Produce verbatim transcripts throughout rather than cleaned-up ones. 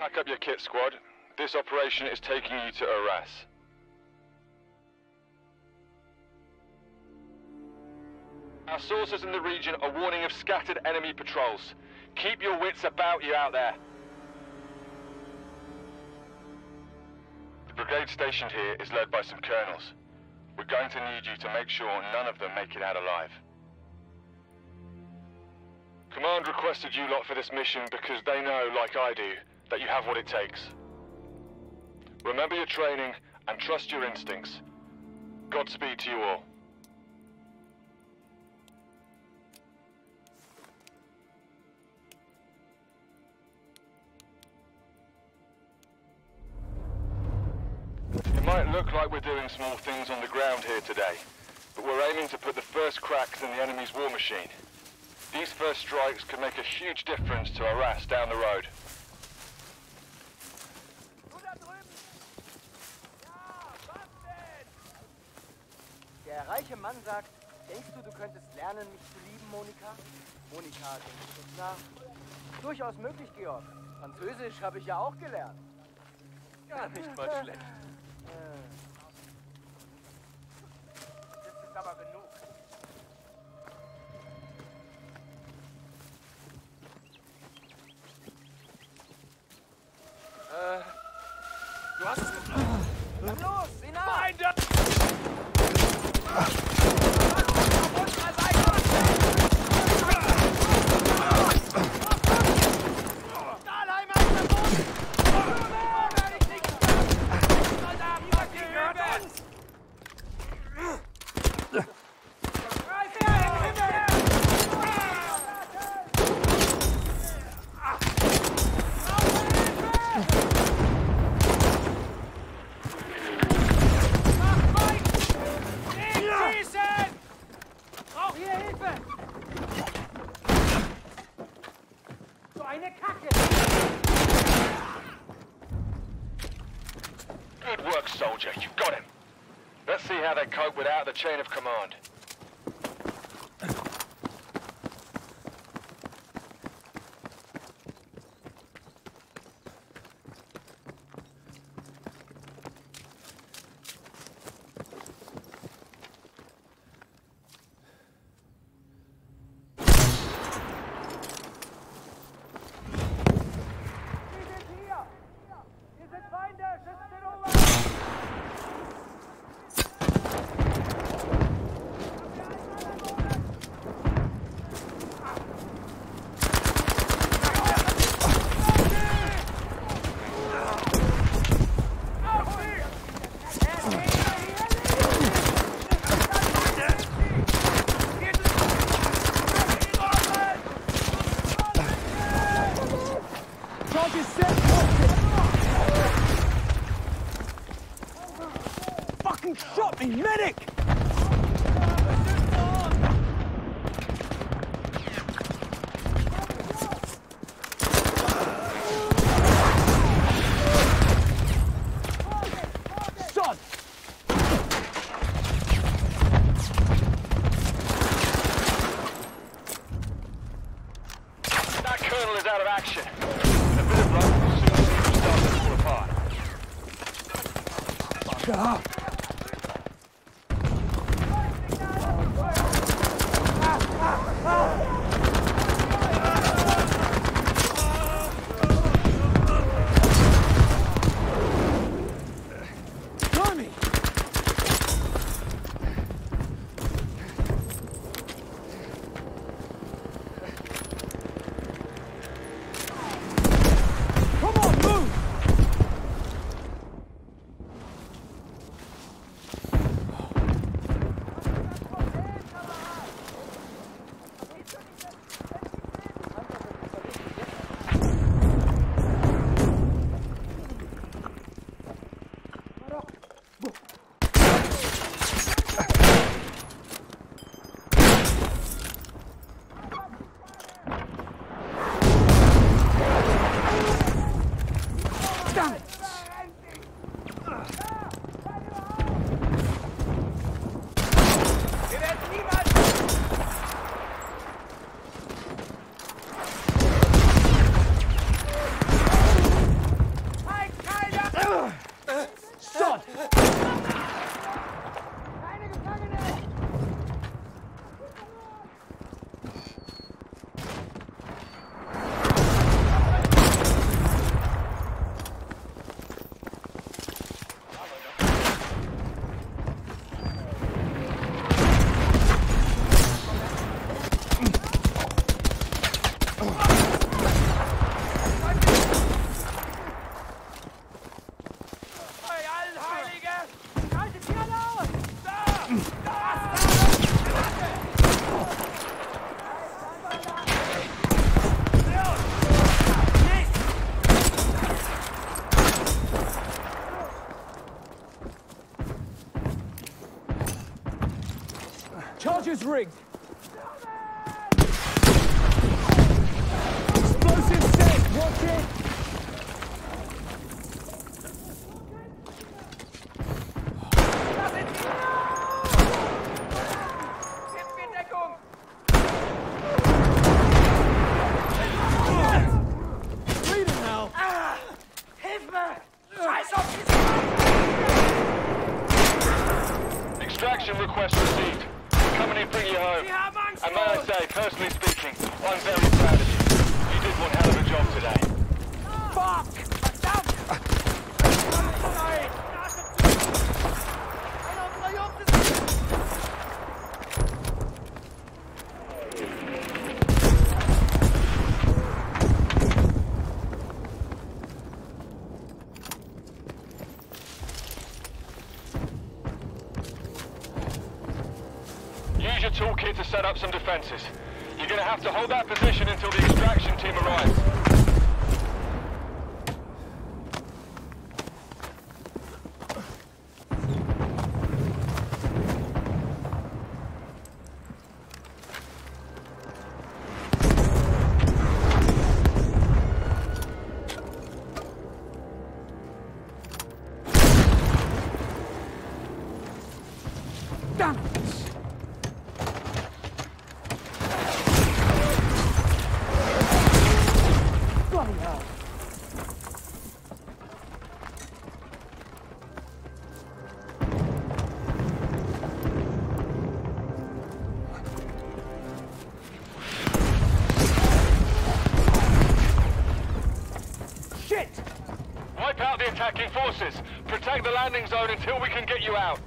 Pack up your kit, squad. This operation is taking you to Arras. Our sources in the region are warning of scattered enemy patrols. Keep your wits about you out there. The brigade stationed here is led by some colonels. We're going to need you to make sure none of them make it out alive. Command requested you lot for this mission because they know, like I do, that you have what it takes. Remember your training and trust your instincts. Godspeed to you all. It might look like we're doing small things on the ground here today, but we're aiming to put the first cracks in the enemy's war machine. These first strikes could make a huge difference to Arras down the road. Der reiche Mann sagt, denkst du, du könntest lernen, mich zu lieben, Monika? Monika, denkst du nach? Durchaus möglich, Georg. Französisch habe ich ja auch gelernt. Gar nicht mal schlecht. Das ist aber genug. Äh, du hast es geklaut. Dann los, Sina! Nein, da... Good work, soldier. You got him. Let's see how they cope without the chain of command. Shot me, medic! Shot! That colonel is out of action. A bit of luck will soon see you start to fall apart. Shut up! Charge is rigged. Explosive set. Watch it. Request received. We're coming in, bring you home. And may I say, personally speaking, I'm very proud of you. You did one hell of a job today. Fuck! Use your toolkit to set up some defenses. You're going to have to hold that position until the extraction team arrives. Wipe out the attacking forces. Protect the landing zone until we can get you out.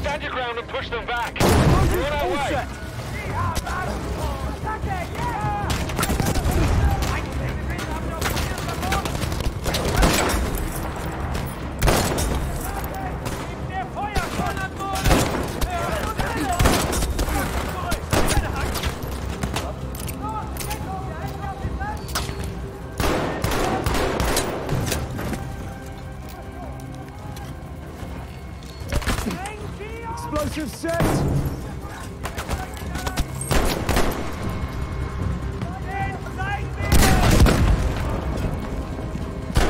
Stand your ground and push them back. We're on our way. Explosive set!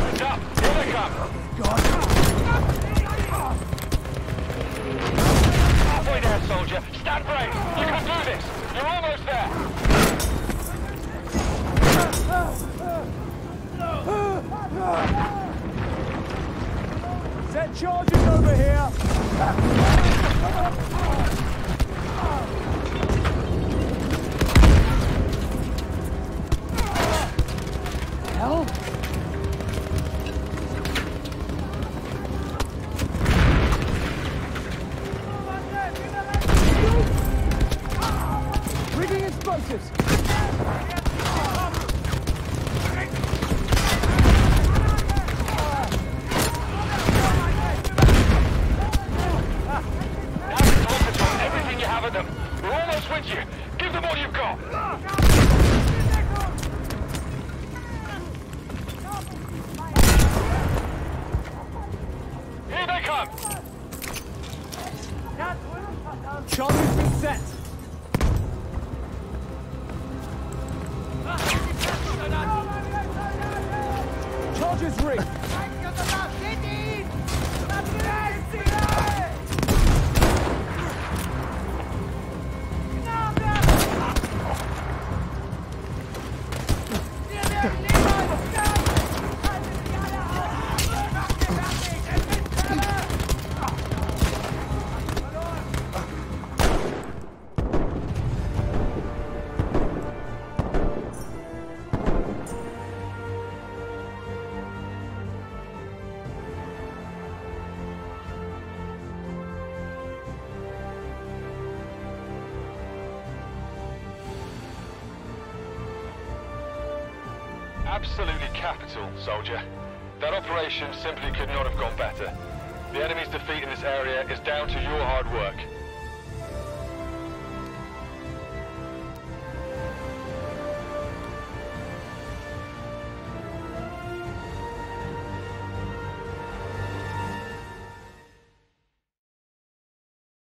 It's up! Here they come! Oh God! Halfway there, soldier! Stand brave! You can do this! You're almost there! Set charges over here! Help! Rigging explosives! Charge has been set. Charge is rigged. absolutely capital, soldier. That operation simply could not have gone better. The enemy's defeat in this area is down to your hard work.